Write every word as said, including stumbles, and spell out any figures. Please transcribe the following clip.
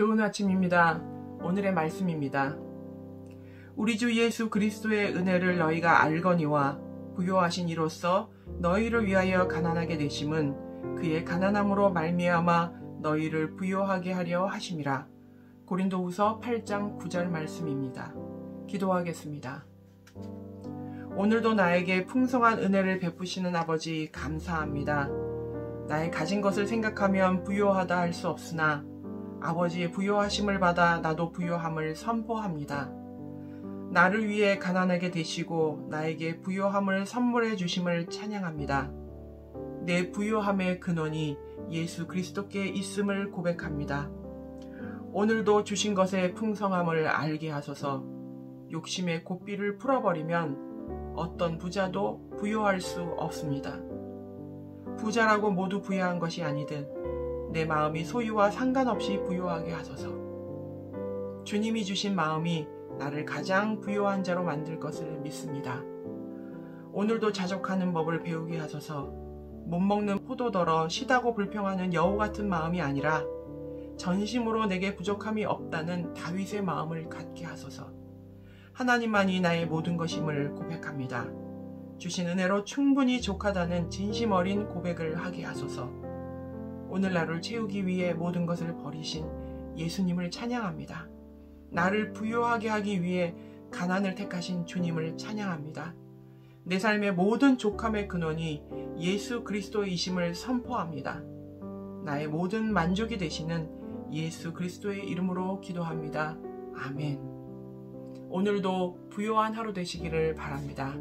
좋은 아침입니다. 오늘의 말씀입니다. 우리 주 예수 그리스도의 은혜를 너희가 알거니와 부요하신 이로써 너희를 위하여 가난하게 되심은 그의 가난함으로 말미암아 너희를 부요하게 하려 하심이라. 고린도후서 팔 장 구 절 말씀입니다. 기도하겠습니다. 오늘도 나에게 풍성한 은혜를 베푸시는 아버지 감사합니다. 나의 가진 것을 생각하면 부요하다 할 수 없으나 아버지의 부요하심을 받아 나도 부요함을 선포합니다. 나를 위해 가난하게 되시고 나에게 부요함을 선물해 주심을 찬양합니다. 내 부요함의 근원이 예수 그리스도께 있음을 고백합니다. 오늘도 주신 것의 풍성함을 알게 하소서. 욕심의 고삐를 풀어버리면 어떤 부자도 부요할 수 없습니다. 부자라고 모두 부여한 것이 아니듯 내 마음이 소유와 상관없이 부요하게 하소서. 주님이 주신 마음이 나를 가장 부요한 자로 만들 것을 믿습니다. 오늘도 자족하는 법을 배우게 하소서. 못 먹는 포도더러 시다고 불평하는 여우 같은 마음이 아니라 전심으로 내게 부족함이 없다는 다윗의 마음을 갖게 하소서. 하나님만이 나의 모든 것임을 고백합니다. 주신 은혜로 충분히 족하다는 진심 어린 고백을 하게 하소서. 오늘 나를 채우기 위해 모든 것을 버리신 예수님을 찬양합니다. 나를 부요하게 하기 위해 가난을 택하신 주님을 찬양합니다. 내 삶의 모든 족함의 근원이 예수 그리스도이심을 선포합니다. 나의 모든 만족이 되시는 예수 그리스도의 이름으로 기도합니다. 아멘. 오늘도 부요한 하루 되시기를 바랍니다.